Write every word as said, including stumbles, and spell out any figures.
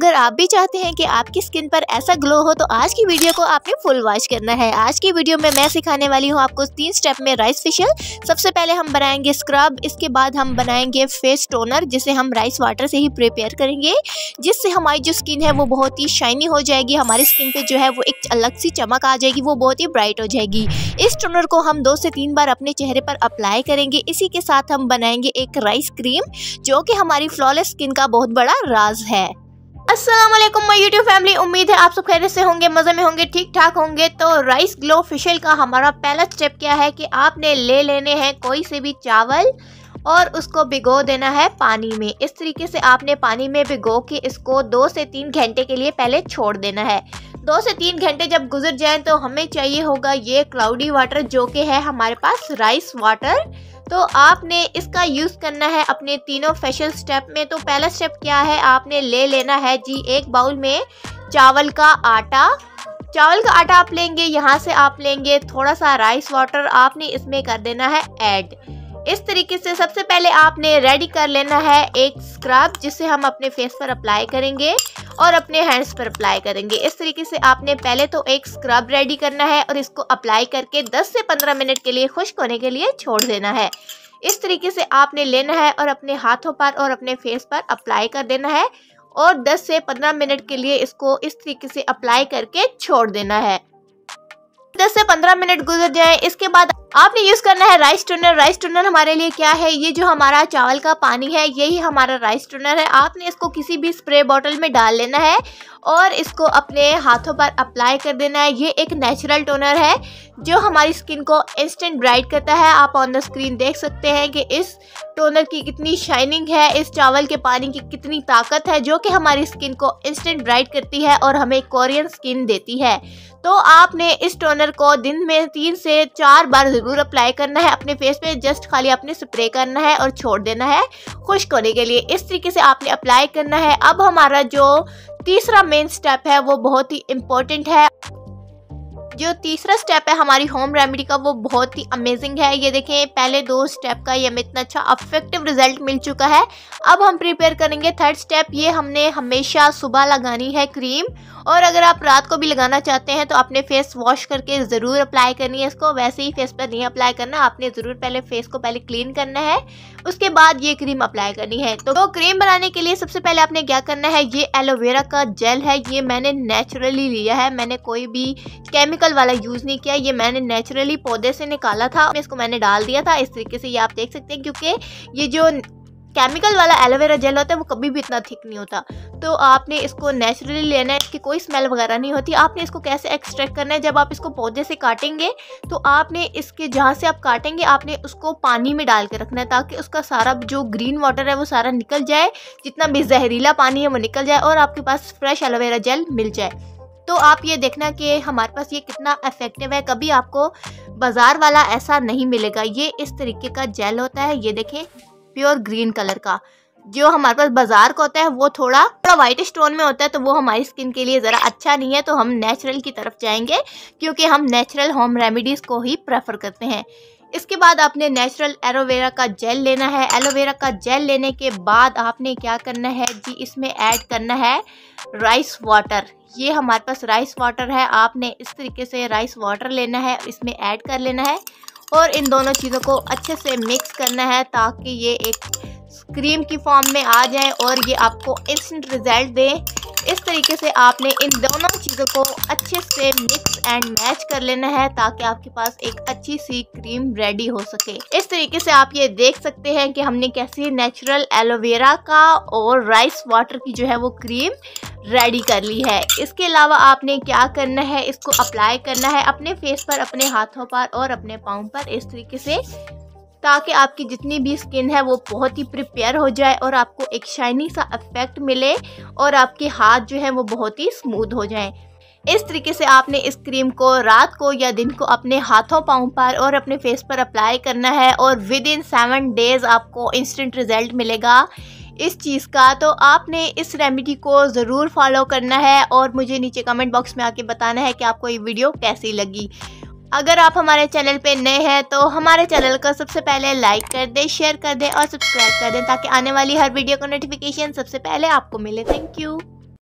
अगर आप भी चाहते हैं कि आपकी स्किन पर ऐसा ग्लो हो तो आज की वीडियो को आपने फुल वॉच करना है। आज की वीडियो में मैं सिखाने वाली हूँ आपको तीन स्टेप में राइस फेशियल। सबसे पहले हम बनाएंगे स्क्रब, इसके बाद हम बनाएंगे फेस टोनर जिसे हम राइस वाटर से ही प्रिपेयर करेंगे, जिससे हमारी जो स्किन है वो बहुत ही शाइनी हो जाएगी, हमारी स्किन पे जो है वो एक अलग सी चमक आ जाएगी, वो बहुत ही ब्राइट हो जाएगी। इस टोनर को हम दो से तीन बार अपने चेहरे पर अप्लाई करेंगे। इसी के साथ हम बनाएंगे एक राइस क्रीम जो कि हमारी फ्लॉलेस स्किन का बहुत बड़ा राज है। अस्सलाम वालेकुम माय यूट्यूब फैमिली, उम्मीद है आप सब खैरियत से होंगे, मज़े में होंगे, ठीक ठाक होंगे। तो राइस ग्लो फेशियल का हमारा पहला स्टेप क्या है कि आपने ले लेने हैं कोई से भी चावल और उसको भिगो देना है पानी में। इस तरीके से आपने पानी में भिगो के इसको दो से तीन घंटे के लिए पहले छोड़ देना है। दो से तीन घंटे जब गुजर जाए तो हमें चाहिए होगा ये क्लाउडी वाटर जो कि है हमारे पास राइस वाटर। तो आपने इसका यूज़ करना है अपने तीनों फेशियल स्टेप में। तो पहला स्टेप क्या है, आपने ले लेना है जी एक बाउल में चावल का आटा। चावल का आटा आप लेंगे, यहाँ से आप लेंगे थोड़ा सा राइस वाटर, आपने इसमें कर देना है ऐड। इस तरीके से सबसे पहले आपने रेडी कर लेना है एक स्क्रब जिसे हम अपने फेस पर अप्लाई करेंगे और अपने हैंड्स पर अप्लाई करेंगे। इस तरीके से आपने पहले तो एक स्क्रब रेडी करना है और इसको अप्लाई करके दस से पंद्रह मिनट के लिए खुश्क होने के लिए छोड़ देना है। इस तरीके से आपने लेना है और अपने हाथों पर और अपने फेस पर अप्लाई कर देना है और दस से पंद्रह मिनट के लिए इसको इस तरीके से अप्लाई करके छोड़ देना है। दस से पंद्रह मिनट गुजर जाए, इसके बाद आपने यूज़ करना है राइस टोनर। राइस टोनर हमारे लिए क्या है, ये जो हमारा चावल का पानी है यही हमारा राइस टोनर है। आपने इसको किसी भी स्प्रे बॉटल में डाल लेना है और इसको अपने हाथों पर अप्लाई कर देना है। ये एक नेचुरल टोनर है जो हमारी स्किन को इंस्टेंट ब्राइट करता है। आप ऑन द स्क्रीन देख सकते हैं कि इस टोनर की कितनी शाइनिंग है, इस चावल के पानी की कितनी ताकत है जो कि हमारी स्किन को इंस्टेंट ब्राइट करती है और हमें कोरियन स्किन देती है। तो आपने इस टोनर को दिन में तीन से चार बार ज़रूर अप्लाई करना है अपने फेस पे। जस्ट खाली आपने स्प्रे करना है और छोड़ देना है खुश्क होने के लिए। इस तरीके से आपने अप्लाई करना है। अब हमारा जो तीसरा मेन स्टेप है वो बहुत ही इम्पोर्टेंट है। जो तीसरा स्टेप है हमारी होम रेमेडी का वो बहुत ही अमेजिंग है। ये देखें, पहले दो स्टेप का ये हमें इतना अच्छा इफेक्टिव रिजल्ट मिल चुका है। अब हम प्रिपेयर करेंगे थर्ड स्टेप। ये हमने हमेशा सुबह लगानी है क्रीम, और अगर आप रात को भी लगाना चाहते हैं तो अपने फेस वॉश करके ज़रूर अप्लाई करनी है इसको। वैसे ही फेस पर नहीं अप्लाई करना, आपने ज़रूर पहले फेस को पहले क्लीन करना है, उसके बाद ये क्रीम अप्लाई करनी है। तो क्रीम बनाने के लिए सबसे पहले आपने क्या करना है, ये एलोवेरा का जेल है, ये मैंने नेचुरली लिया है, मैंने कोई भी केमिकल वाला यूज नहीं किया, ये मैंने नेचुरली पौधे से निकाला था, इसको मैंने डाल दिया था। इस तरीके से ये आप देख सकते हैं, क्योंकि ये जो केमिकल वाला एलोवेरा जेल होता है वो कभी भी इतना थिक नहीं होता। तो आपने इसको नेचुरली लेना है, इसकी कोई स्मेल वगैरह नहीं होती। आपने इसको कैसे एक्सट्रैक्ट करना है, जब आप इसको पौधे से काटेंगे तो आपने इसके जहाँ से आप काटेंगे आपने उसको पानी में डाल के रखना है ताकि उसका सारा जो ग्रीन वाटर है वो सारा निकल जाए, जितना भी जहरीला पानी है वो निकल जाए और आपके पास फ्रेश एलोवेरा जेल मिल जाए। तो आप ये देखना कि हमारे पास ये कितना इफेक्टिव है, कभी आपको बाजार वाला ऐसा नहीं मिलेगा। ये इस तरीके का जेल होता है, ये देखें, प्योर ग्रीन कलर का। जो हमारे पास बाजार का होता है वो थोड़ा थोड़ा वाइटिश टोन में होता है, तो वो हमारी स्किन के लिए ज़रा अच्छा नहीं है। तो हम नेचुरल की तरफ जाएंगे क्योंकि हम नेचुरल होम रेमेडीज़ को ही प्रेफर करते हैं। इसके बाद आपने नेचुरल एलोवेरा का जेल लेना है। एलोवेरा का जेल लेने के बाद आपने क्या करना है जी, इसमें ऐड करना है राइस वाटर। ये हमारे पास राइस वाटर है, आपने इस तरीके से राइस वाटर लेना है, इसमें ऐड कर लेना है और इन दोनों चीज़ों को अच्छे से मिक्स करना है ताकि ये एक क्रीम की फॉर्म में आ जाए और ये आपको इंस्टेंट रिजल्ट दें। इस तरीके से आपने इन दोनों चीज़ों को अच्छे से मिक्स एंड मैच कर लेना है ताकि आपके पास एक अच्छी सी क्रीम रेडी हो सके। इस तरीके से आप ये देख सकते हैं कि हमने कैसे नेचुरल एलोवेरा का और राइस वाटर की जो है वो क्रीम रेडी कर ली है। इसके अलावा आपने क्या करना है, इसको अप्लाई करना है अपने फेस पर, अपने हाथों पर और अपने पाँव पर, इस तरीके से, ताकि आपकी जितनी भी स्किन है वो बहुत ही प्रिपेयर हो जाए और आपको एक शाइनी सा इफेक्ट मिले और आपके हाथ जो है वो बहुत ही स्मूथ हो जाएं। इस तरीके से आपने इस क्रीम को रात को या दिन को अपने हाथों, पाँव पर और अपने फेस पर अप्लाई करना है और विद इन सेवन डेज़ आपको इंस्टेंट रिजल्ट मिलेगा इस चीज़ का। तो आपने इस रेमेडी को ज़रूर फॉलो करना है और मुझे नीचे कमेंट बॉक्स में आके बताना है कि आपको ये वीडियो कैसी लगी। अगर आप हमारे चैनल पे नए हैं तो हमारे चैनल को सबसे पहले लाइक कर दें, शेयर कर दें और सब्सक्राइब कर दें ताकि आने वाली हर वीडियो का नोटिफिकेशन सबसे पहले आपको मिले। Thank you.